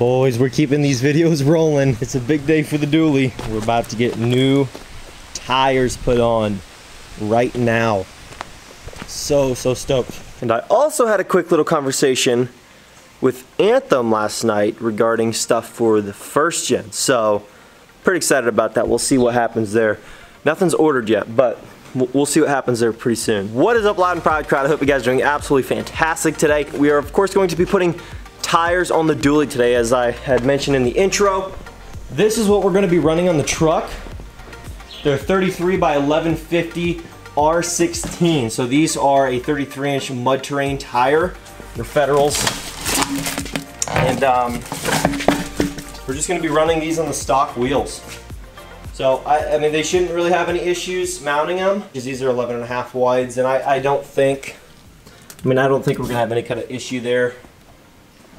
boys, we're keeping these videos rolling. It's a big day for the Dually. We're about to get new tires put on right now. So stoked. And I also had a quick little conversation with Anthem last night regarding stuff for the first gen. So pretty excited about that. We'll see what happens there. Nothing's ordered yet, but we'll see what happens there pretty soon. What is up, Loud and Proud crowd? I hope you guys are doing absolutely fantastic today. We are of course going to be putting tires on the Dually today, as I had mentioned in the intro. This is what we're going to be running on the truck. They're 33 by 1150 R16. So these are a 33-inch mud terrain tire. They're Federals. And we're just going to be running these on the stock wheels. So, I mean, they shouldn't really have any issues mounting them, because these are 11.5 wides, and I don't think we're going to have any kind of issue there.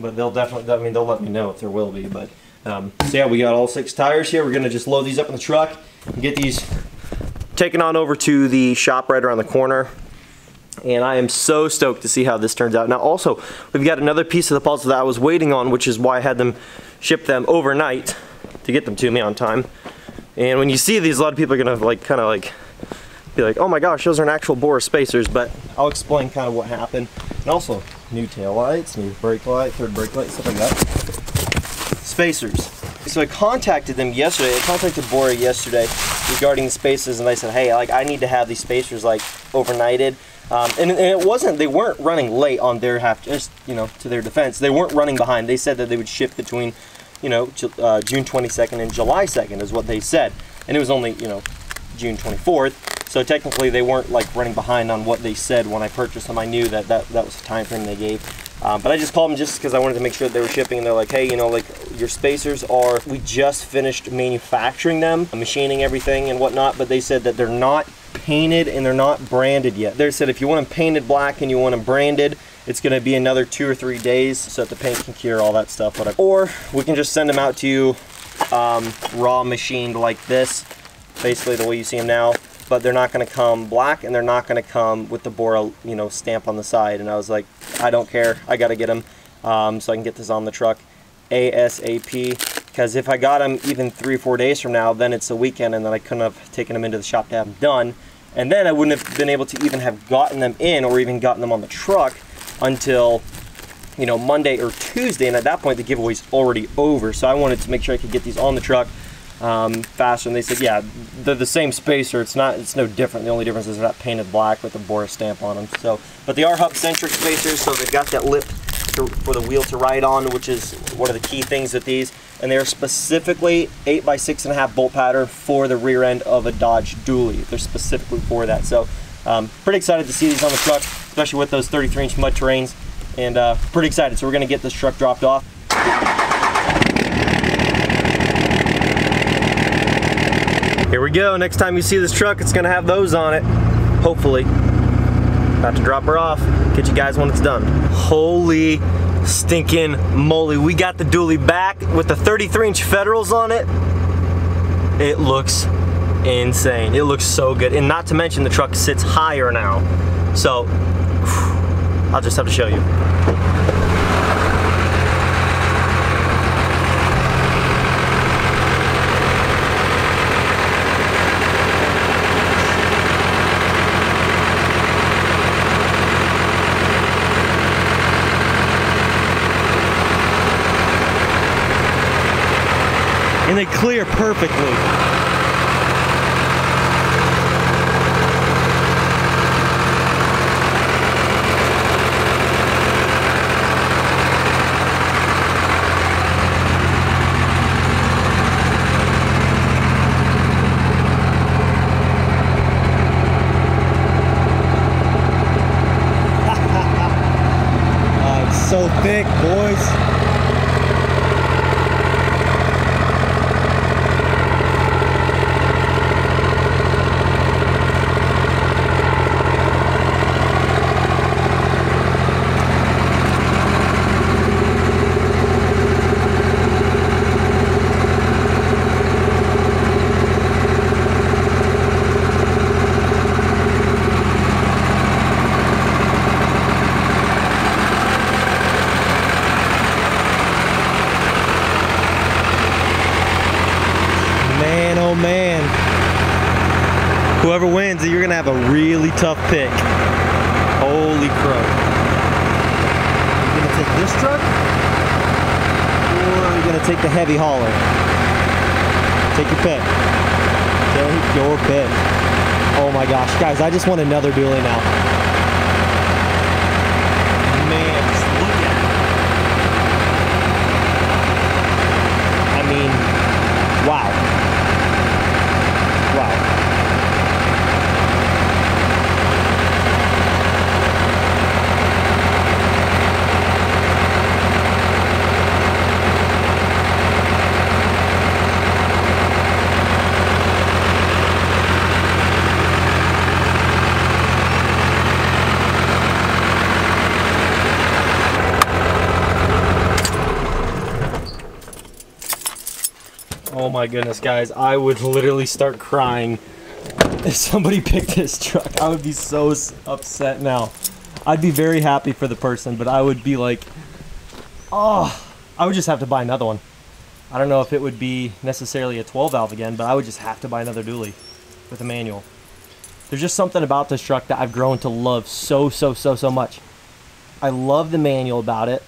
But they'll definitely, I mean, they'll let me know if there will be. But so yeah, we got all 6 tires here. We're going to just load these up in the truck and get these taken on over to the shop right around the corner. And I am so stoked to see how this turns out. Now also, we've got another piece of the puzzle that I was waiting on, which is why I had them ship them overnight to get them to me on time. And when you see these, a lot of people are gonna like kind of like be like, oh my gosh, those aren't actual Bora spacers, but I'll explain kind of what happened. And also, new tail lights, new brake light, third brake light, stuff like that. Spacers. So I contacted them yesterday. I contacted Bora yesterday regarding the spacers, and I said, hey, like I need to have these spacers like overnighted. And it wasn't, they weren't running late on their half, just, you know, to their defense, they weren't running behind. They said that they would ship between, you know, June 22nd and July 2nd is what they said. And it was only, you know, June 24th. So technically they weren't like running behind on what they said when I purchased them. I knew that that was the time frame they gave. But I just called them just because I wanted to make sure that they were shipping, and they're like, hey, you know, like your spacers are, we just finished manufacturing them, machining everything and whatnot, but they said that they're not painted and they're not branded yet. They said if you want them painted black and you want them branded, it's going to be another 2 or 3 days so that the paint can cure, all that stuff, whatever. Or we can just send them out to you raw machined like this, basically the way you see them now, but they're not going to come black and they're not going to come with the Bora, you know, stamp on the side. And I was like, I don't care, I got to get them so I can get this on the truck ASAP. Because if I got them even 3 or 4 days from now, then it's the weekend, and then I couldn't have taken them into the shop to have them done. And then I wouldn't have been able to even have gotten them in or even gotten them on the truck until, you know, Monday or Tuesday. And at that point, the giveaway's already over. So I wanted to make sure I could get these on the truck faster. And they said, yeah, they're the same spacer. It's no different. The only difference is they're not painted black with the Bora stamp on them. So, but they are hub-centric spacers, so they've got that lip for the wheel to ride on, which is one of the key things with these. And they're specifically 8 by 6.5 bolt pattern for the rear end of a Dodge Dually. They're specifically for that. So pretty excited to see these on the truck, especially with those 33-inch mud terrains, and pretty excited. So we're gonna get this truck dropped off. Here we go. Next time you see this truck, it's gonna have those on it, hopefully. About to drop her off. Get you guys when it's done. Holy stinking moly. We got the Dually back with the 33-inch Federals on it. It looks insane. It looks so good. And not to mention the truck sits higher now. So, I'll just have to show you. And they clear perfectly. Oh, it's so thick, boys. you're gonna have a really tough pick. Holy crow. Are you gonna take this truck? Or are you gonna take the heavy hauler? Take your pick. Take your pick. Oh my gosh, guys, I just want another dually now. Man, just look at it. I mean, wow. Wow. Oh my goodness, guys, I would literally start crying if somebody picked this truck. I would be so upset now. I'd be very happy for the person, but I would be like, oh, I would just have to buy another one. I don't know if it would be necessarily a 12 valve again, but I would just have to buy another dually with a manual. There's just something about this truck that I've grown to love so much. I love the manual about it.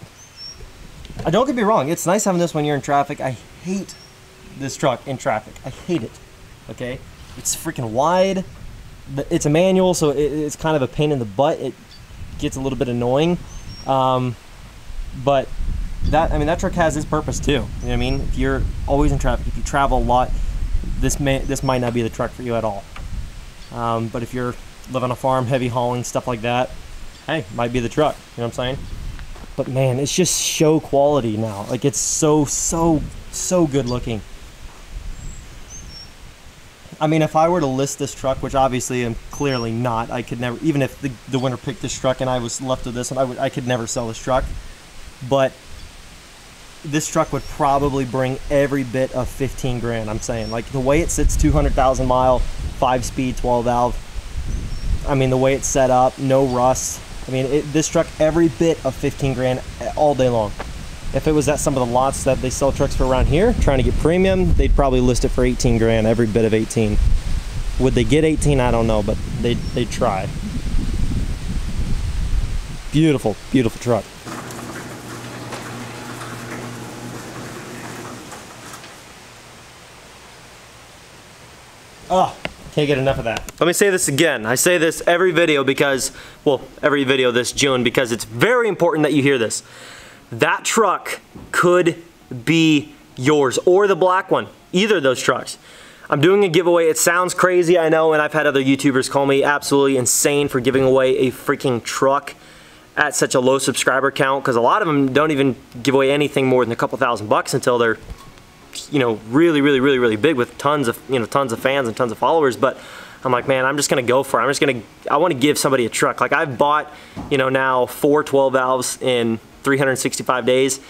I don't get me wrong, it's nice having this when you're in traffic. I hate this truck in traffic. I hate it. Okay, it's freaking wide. It's a manual, so it's kind of a pain in the butt. It gets a little bit annoying, but that, I mean, that truck has its purpose too. You know what I mean? If you're always in traffic, if you travel a lot, this might not be the truck for you at all. But if you're living on a farm, heavy hauling, stuff like that, hey, might be the truck. You know what I'm saying? But man, it's just show quality now. Like, it's so good looking. I mean, if I were to list this truck, which obviously I'm clearly not, I could never, even if the winner picked this truck and I was left with this one, I could never sell this truck. But this truck would probably bring every bit of 15 grand, I'm saying. Like, the way it sits, 200,000 mile, 5-speed, 12 valve. I mean, the way it's set up, no rust. I mean, this truck, every bit of 15 grand all day long. If it was at some of the lots that they sell trucks for around here, trying to get premium, they'd probably list it for 18 grand, every bit of 18. Would they get 18? I don't know, but they'd try. Beautiful, beautiful truck. Oh, can't get enough of that. Let me say this again. I say this every video because, well, every video this June, because it's very important that you hear this. That truck could be yours, or the black one, either of those trucks. I'm doing a giveaway. It sounds crazy, I know, and I've had other YouTubers call me absolutely insane for giving away a freaking truck at such a low subscriber count, because a lot of them don't even give away anything more than a couple $1,000 until they're, you know, really big with tons of, you know, tons of fans and tons of followers. But I'm like, man, I'm just gonna go for it. I wanna give somebody a truck. Like, I've bought, you know, now 4 12 valves in 365 days.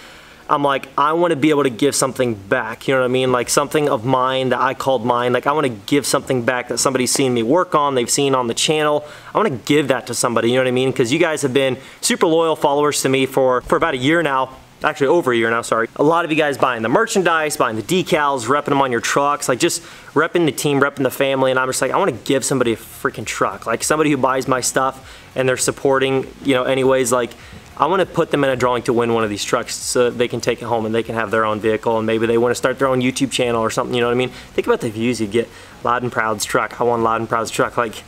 I'm like, I want to be able to give something back. You know what I mean? Like, something of mine that I called mine. Like, I want to give something back that somebody's seen me work on, they've seen on the channel. I want to give that to somebody. You know what I mean? Because you guys have been super loyal followers to me for about a year now. Actually, over a year now, sorry. A lot of you guys buying the merchandise, buying the decals, repping them on your trucks, like just repping the team, repping the family, and I'm just like, I wanna give somebody a freaking truck. Like, somebody who buys my stuff and they're supporting, you know, anyways, like, I wanna put them in a drawing to win one of these trucks so that they can take it home and they can have their own vehicle, and maybe they wanna start their own YouTube channel or something, you know what I mean? Think about the views you get. Loud and Proud's truck, I want Loud and Proud's truck. Like,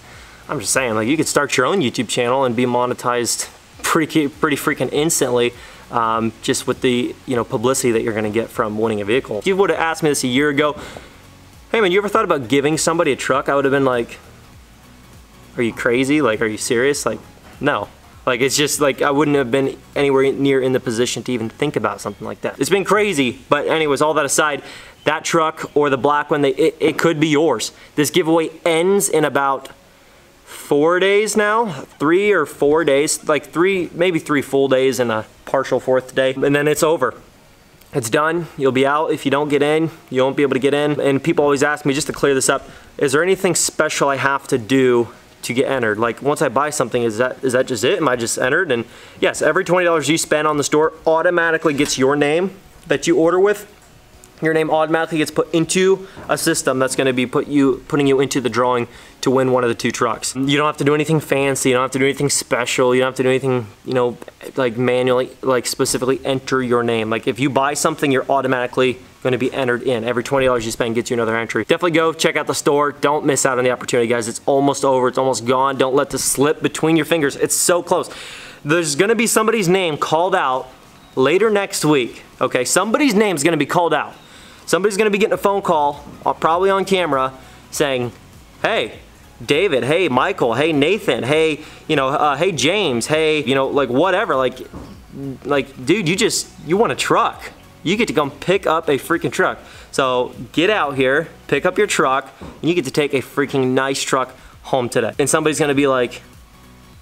I'm just saying, like, you could start your own YouTube channel and be monetized pretty freaking instantly. Just with the, you know, publicity that you're gonna get from winning a vehicle. If you would've asked me this a year ago, hey man, you ever thought about giving somebody a truck? I would've been like, are you crazy? Like, are you serious? Like, no. Like, it's just like, I wouldn't have been anywhere near in the position to even think about something like that. It's been crazy, but anyways, all that aside, that truck or the black one, it could be yours. This giveaway ends in about 4 days now, 3 or 4 days, like maybe three full days and a partial fourth today, and then it's over. It's done. You'll be out. If you don't get in, you won't be able to get in. And people always ask me, just to clear this up, is there anything special I have to do to get entered? Like, once I buy something, is that just it? Am I just entered? And yes, every $20 you spend on the store automatically gets your name that you order with. Your name automatically gets put into a system that's going to be putting you into the drawing to win one of the two trucks. You don't have to do anything fancy, you don't have to do anything special, you don't have to do anything, you know, like manually, like specifically enter your name. Like if you buy something, you're automatically gonna be entered in. Every $20 you spend gets you another entry. Definitely go check out the store. Don't miss out on the opportunity, guys. It's almost over, it's almost gone. Don't let this slip between your fingers. It's so close. There's gonna be somebody's name called out later next week, okay? Somebody's name's gonna be called out. Somebody's gonna be getting a phone call, probably on camera, saying, hey, David, hey, Michael, hey, Nathan, hey, you know, hey, James, hey, you know, like whatever, like, dude, you want a truck. You get to come pick up a freaking truck. So get out here, pick up your truck, and you get to take a freaking nice truck home today. And somebody's gonna be like,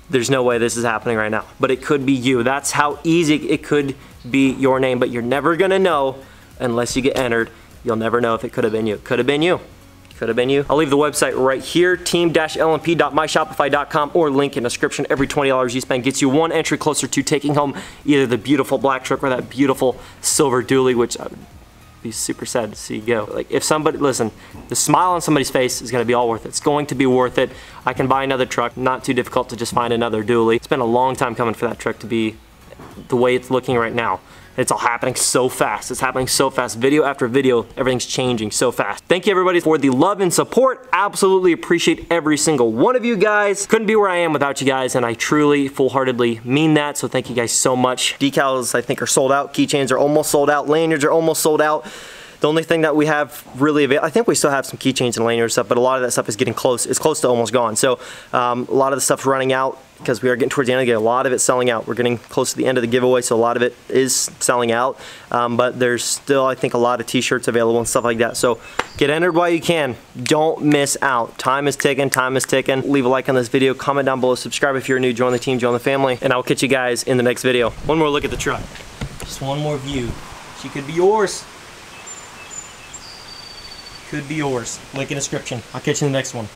there's no way this is happening right now. But it could be you. That's how easy it could be your name, but you're never gonna know unless you get entered. You'll never know if it could have been you. Could have been you. Could have been you. I'll leave the website right here, team-lmp.myshopify.com, or link in the description. Every $20 you spend gets you one entry closer to taking home either the beautiful black truck or that beautiful silver dually, which I would be super sad to see you go. Like if somebody, listen, the smile on somebody's face is gonna be all worth it. It's going to be worth it. I can buy another truck, not too difficult to just find another dually. It's been a long time coming for that truck to be the way it's looking right now. It's all happening so fast. It's happening so fast. Video after video, everything's changing so fast. Thank you everybody for the love and support. Absolutely appreciate every single one of you guys. Couldn't be where I am without you guys, and I truly, full-heartedly mean that, so thank you guys so much. Decals, I think, are sold out. Keychains are almost sold out. Lanyards are almost sold out. The only thing that we have really available, I think we still have some keychains and lanyards stuff, but a lot of that stuff is getting close. It's close to almost gone. So a lot of the stuff's running out because we are getting towards the end of the day. A lot of it's selling out. We're getting close to the end of the giveaway, so a lot of it is selling out. But there's still, I think, a lot of t-shirts available and stuff like that. So get entered while you can. Don't miss out. Time is ticking, time is ticking. Leave a like on this video, comment down below, subscribe if you're new, join the team, join the family, and I'll catch you guys in the next video. One more look at the truck. Just one more view. She could be yours. Could be yours. Link in the description. I'll catch you in the next one.